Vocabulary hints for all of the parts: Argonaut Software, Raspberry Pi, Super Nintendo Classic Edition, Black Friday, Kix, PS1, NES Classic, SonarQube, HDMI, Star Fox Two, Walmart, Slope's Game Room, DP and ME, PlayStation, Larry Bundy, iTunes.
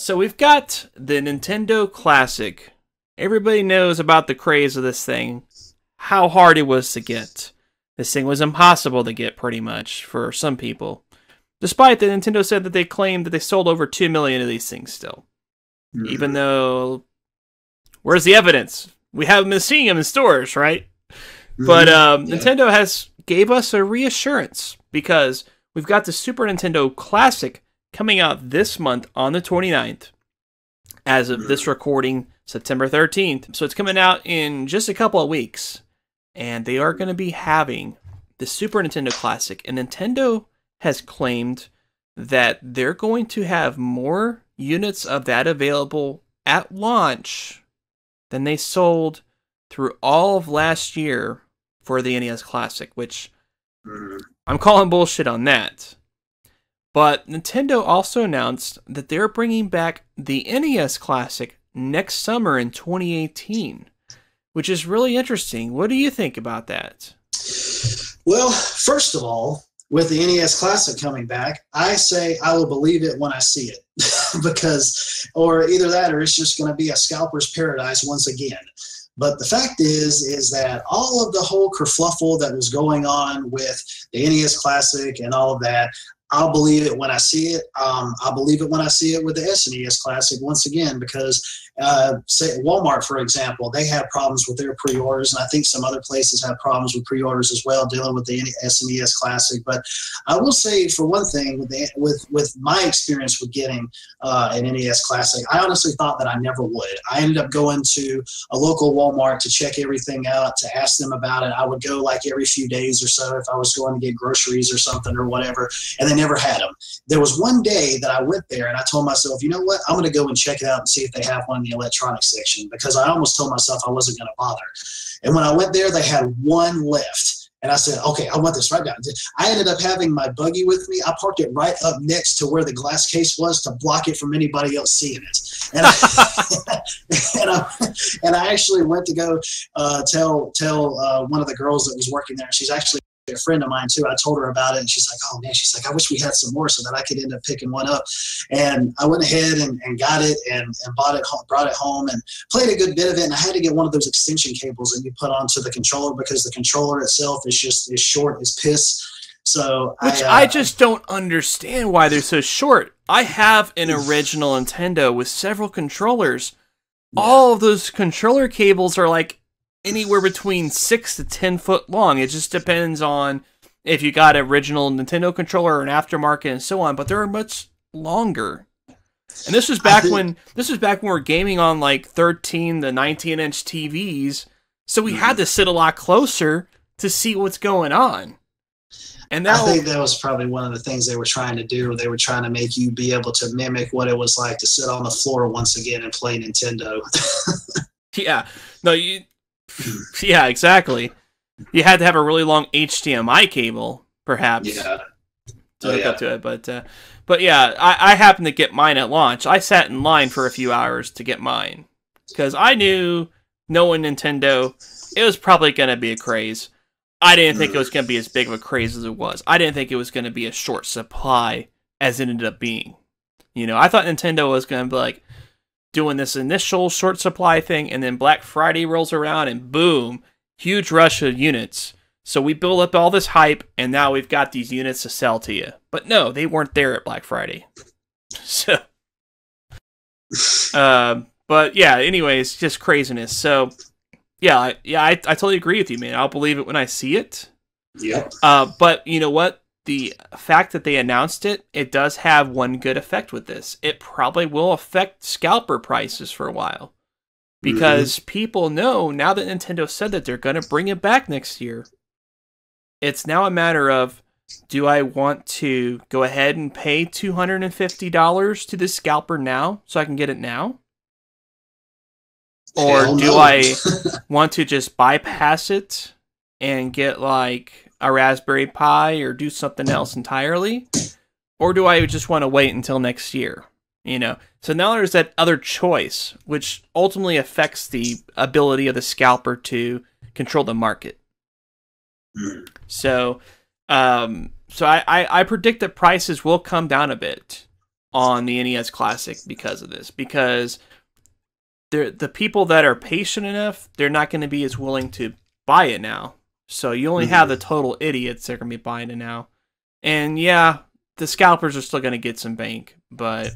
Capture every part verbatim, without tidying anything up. So we've got the Nintendo Classic. Everybody knows about the craze of this thing, how hard it was to get. This thing was impossible to get, pretty much, for some people. Despite that, Nintendo said that they claimed that they sold over two million of these things still. Mm-hmm. Even though... Where's the evidence? We haven't been seeing them in stores, right? Mm-hmm. But um, yeah. Nintendo has gave us a reassurance, because we've got the Super Nintendo Classic coming out this month on the twenty-ninth. As of this recording, September thirteenth. So it's coming out in just a couple of weeks. And they are going to be having the Super Nintendo Classic. And Nintendo has claimed that they're going to have more units of that available at launch than they sold through all of last year for the N E S Classic, which I'm calling bullshit on that. But Nintendo also announced that they're bringing back the N E S Classic next summer in twenty eighteen, which is really interesting. What do you think about that? Well, first of all, with the N E S Classic coming back, I say I will believe it when I see it. Because, or either that or it's just going to be a scalper's paradise once again. But the fact is, is that all of the whole kerfluffle that was going on with the N E S Classic and all of that, I'll believe it when I see it. Um, I'll believe it when I see it with the S N E S Classic once again, because uh, say Walmart, for example, they have problems with their pre-orders, and I think some other places have problems with pre-orders as well, dealing with the S N E S Classic. But I will say, for one thing, with the, with with my experience with getting uh, an N E S Classic, I honestly thought that I never would. I ended up going to a local Walmart to check everything out, to ask them about it. I would go like every few days or so if I was going to get groceries or something or whatever, and then never had them. There was one day that I went there and I told myself, you know what, I'm going to go and check it out and see if they have one in the electronics section, because I almost told myself I wasn't going to bother. And when I went there, they had one left. And I said, okay, I want this right now. I ended up having my buggy with me. I parked it right up next to where the glass case was to block it from anybody else seeing it. And I, and, I and I actually went to go uh, tell, tell uh, one of the girls that was working there. She's actually a friend of mine too. I told her about it, and she's like, oh man, she's like, I wish we had some more so that I could end up picking one up. And I went ahead and, and got it and, and bought it, brought it home and played a good bit of it. And I had to get one of those extension cables that you put onto the controller, because the controller itself is just as short as piss. So Which I, uh, I just don't understand why they're so short. I have an original Nintendo with several controllers. Yeah. All of those controller cables are like anywhere between six to ten foot long. It just depends on if you got an original Nintendo controller or an aftermarket and so on. But they're much longer. And this was back when this was back when we were gaming on like thirteen to nineteen inch T Vs, so we had to sit a lot closer to see what's going on. And I think that was probably one of the things they were trying to do. They were trying to make you be able to mimic what it was like to sit on the floor once again and play Nintendo. Yeah. No, you. Yeah, exactly. You had to have a really long H D M I cable, perhaps, yeah. to hook oh, yeah. up to it. But, uh, but yeah, I, I happened to get mine at launch. I sat in line for a few hours to get mine, because I knew, knowing Nintendo, it was probably going to be a craze. I didn't think it was going to be as big of a craze as it was. I didn't think it was going to be a short supply as it ended up being. You know, I thought Nintendo was going to be like, doing this initial short supply thing, and then Black Friday rolls around, and boom, huge rush of units. So we build up all this hype, and now we've got these units to sell to you. But no, they weren't there at Black Friday. So, uh, but yeah, anyways, just craziness. So, yeah, I, yeah, I, I totally agree with you, man. I'll believe it when I see it. Yeah. Uh, but you know what? The fact that they announced it, it does have one good effect with this. It probably will affect scalper prices for a while. Because mm-hmm. people know, now that Nintendo said that they're going to bring it back next year, it's now a matter of, do I want to go ahead and pay two hundred fifty dollars to the scalper now so I can get it now? Or Hell do no. I want to just bypass it and get like a Raspberry Pi or do something else entirely? Or do I just want to wait until next year? You know, so now there's that other choice, which ultimately affects the ability of the scalper to control the market. Mm. So, um, so I, I, I predict that prices will come down a bit. on the N E S Classic because of this, because they're, the people that are patient enough, they're not going to be as willing to buy it now. So you only mm-hmm. have the total idiots that are going to be buying it now. And yeah, the scalpers are still going to get some bank, but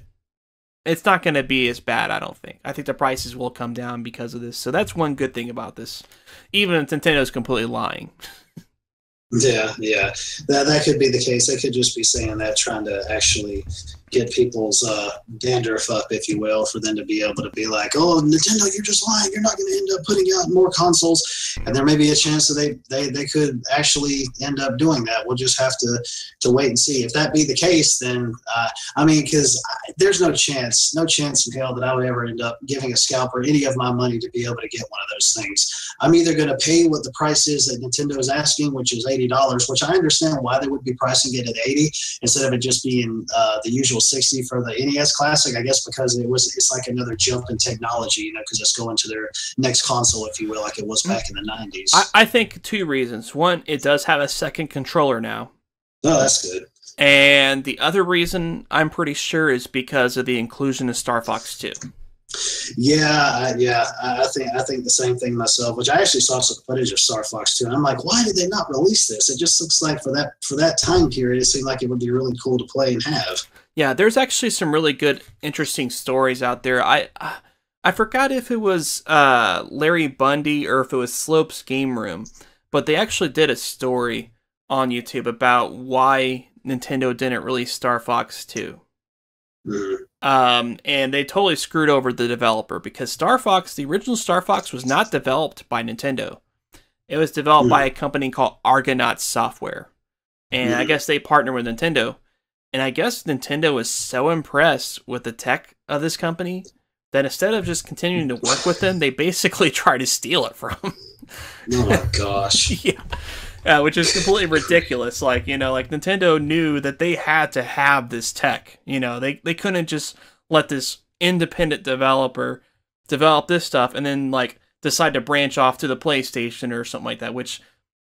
it's not going to be as bad, I don't think. I think the prices will come down because of this. So that's one good thing about this, even if Nintendo's completely lying. Yeah, yeah. That, that could be the case. They could just be saying that, trying to actually get people's uh, dandruff up, if you will, for them to be able to be like, oh, Nintendo, you're just lying. You're not going to end up putting out more consoles. And there may be a chance that they, they, they could actually end up doing that. We'll just have to, to wait and see. If that be the case, then, uh, I mean, because there's no chance, no chance in hell that I would ever end up giving a scalper any of my money to be able to get one of those things. I'm either going to pay what the price is that Nintendo is asking, which is eighty dollars, which I understand why they would be pricing it at eighty instead of it just being uh, the usual sixty for the N E S Classic, I guess, because it was it's like another jump in technology, you know, because it's going to their next console, if you will, like it was back in the nineties. I, I think two reasons. One, it does have a second controller now. Oh, that's good. And the other reason, I'm pretty sure, is because of the inclusion of Star Fox Two. Yeah, yeah, I think I think the same thing myself. Which I actually saw some footage of Star Fox Two, and I'm like, why did they not release this? It just looks like for that for that time period, it seemed like it would be really cool to play and have. Yeah, there's actually some really good, interesting stories out there. I I, I forgot if it was uh, Larry Bundy or if it was Slope's Game Room, but they actually did a story on YouTube about why Nintendo didn't release Star Fox Two. Um, and they totally screwed over the developer, because Star Fox, the original Star Fox, was not developed by Nintendo. It was developed mm. by a company called Argonaut Software. And mm. I guess they partnered with Nintendo. And I guess Nintendo was so impressed with the tech of this company that instead of just continuing to work with them, they basically try to steal it from them. Oh my gosh. Yeah. Uh, which is completely ridiculous. Like, you know, like Nintendo knew that they had to have this tech. You know, they, they couldn't just let this independent developer develop this stuff and then, like, decide to branch off to the PlayStation or something like that, which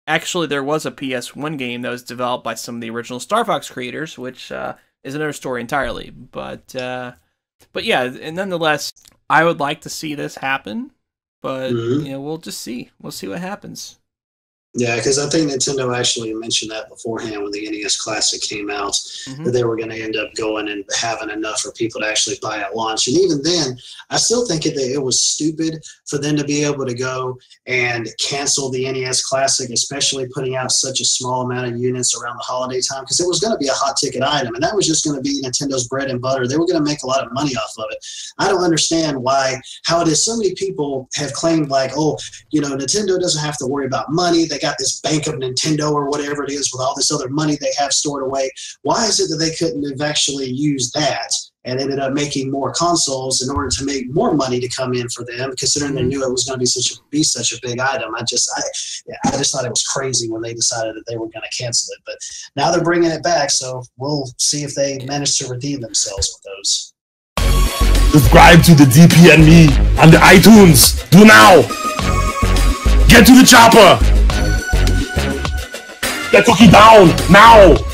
actually there was a P S one game that was developed by some of the original Star Fox creators, which uh, is another story entirely. But, uh, but yeah, and nonetheless, I would like to see this happen, but, mm-hmm. you know, we'll just see. We'll see what happens. Yeah, because I think Nintendo actually mentioned that beforehand when the N E S Classic came out, mm-hmm. that they were going to end up going and having enough for people to actually buy at launch. And even then, I still think it, it was stupid for them to be able to go and cancel the N E S Classic, especially putting out such a small amount of units around the holiday time, because it was going to be a hot ticket item, and that was just going to be Nintendo's bread and butter. They were going to make a lot of money off of it. I don't understand why, how it is so many people have claimed, like, oh, you know, Nintendo doesn't have to worry about money. They got this bank of Nintendo or whatever it is with all this other money they have stored away. Why is it that they couldn't have actually used that and ended up making more consoles in order to make more money to come in for them, considering they knew it was going to be such a, be such a big item? I just I, yeah, I just thought it was crazy when they decided that they were going to cancel it. But now they're bringing it back, so we'll see if they manage to redeem themselves with those. Subscribe to the D P and M E on the iTunes. Do now. Get to the chopper. Get cookie down now.